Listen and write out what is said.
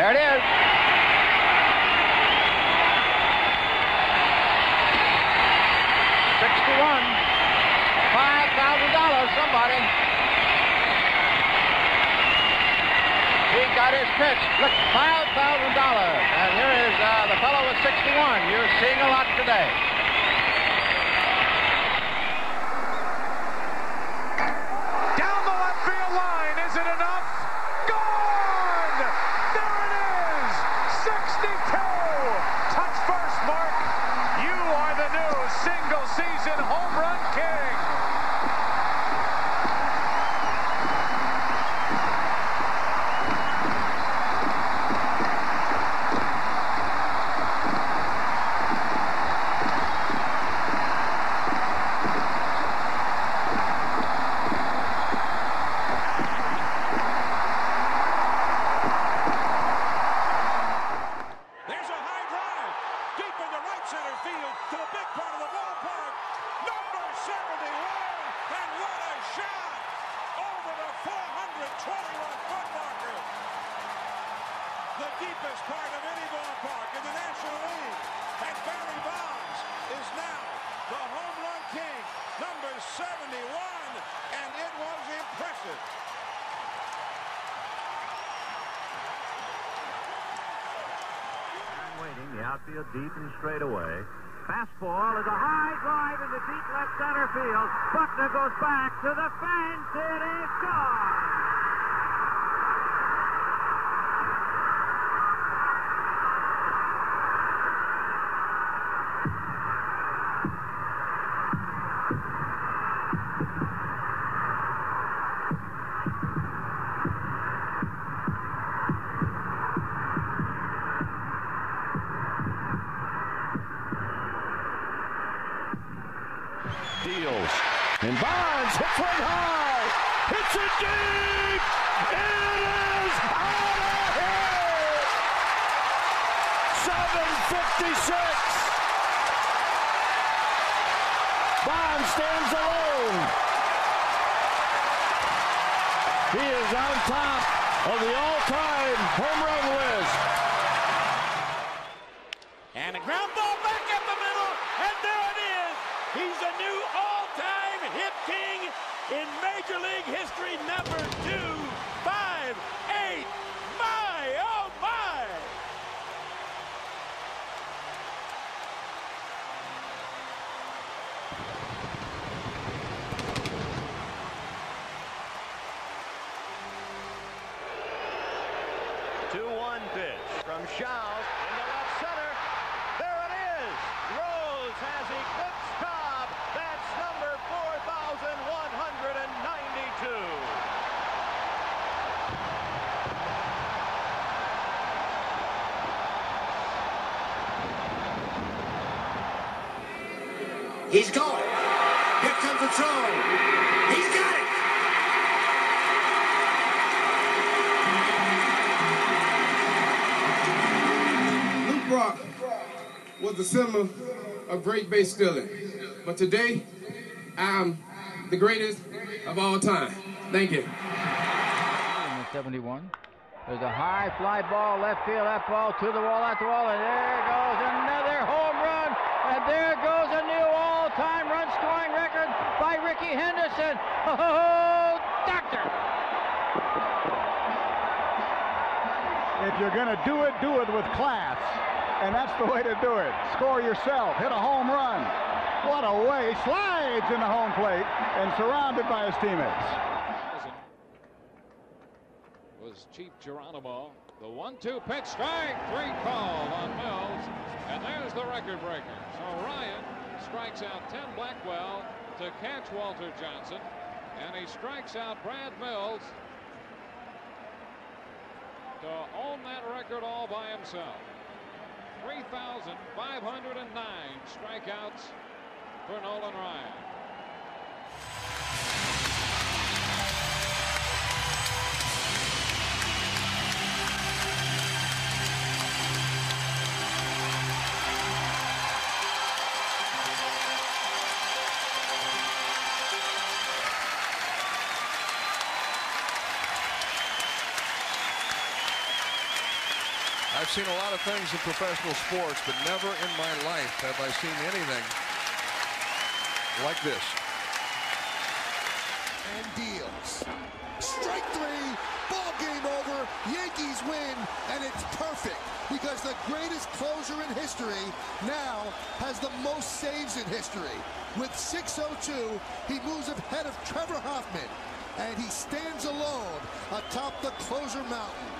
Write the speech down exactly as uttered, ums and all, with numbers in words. There it is. six to one. five thousand dollars, somebody. He got his pitch. Look, five thousand dollars. And here is uh, the fellow with sixty-one. You're seeing a lot today. Deepest part of any ballpark in the National League, and Barry Bonds is now the home run king, number seventy-one, and it was impressive. I'm waiting, the outfield deep and straight away. Fastball is a high drive into deep left center field. Buckner goes back to the fence. It is gone. And Bonds hits right high, hits it deep, it is out of here! seven fifty-six! Bonds stands alone. He is on top of the all-time home run list. And a ground ball back up the middle, and there it is! He's a new all-time hit king in Major League history, number two, five, eight. My, oh my! two one pitch from Schaus in the left center. There it is. Rose has eclipsed Cobb. He's going. Here comes the throw. He's got it. Luke Rock was the symbol of great base stealing. But today, I'm the greatest of all time. Thank you. seventy-one. There's a high fly ball, left field, that ball to the wall, at the wall, and there goes another home run. And there goes a new all-time run-scoring record by Ricky Henderson. Oh, doctor! If you're going to do it, do it with class. And that's the way to do it. Score yourself. Hit a home run. What a way. Slides in the home plate and surrounded by his teammates. Was Chief Geronimo. The one two pitch, strike three call on Mills, and there's the record breaker. So Ryan strikes out Tim Blackwell to catch Walter Johnson, and he strikes out Brad Mills to own that record all by himself. three thousand five hundred nine strikeouts for Nolan Ryan. I've seen a lot of things in professional sports, but never in my life have I seen anything like this. And deals. Strike three, ball game over, Yankees win, and it's perfect because the greatest closer in history now has the most saves in history. With six oh two, he moves ahead of Trevor Hoffman, and he stands alone atop the closer mountain.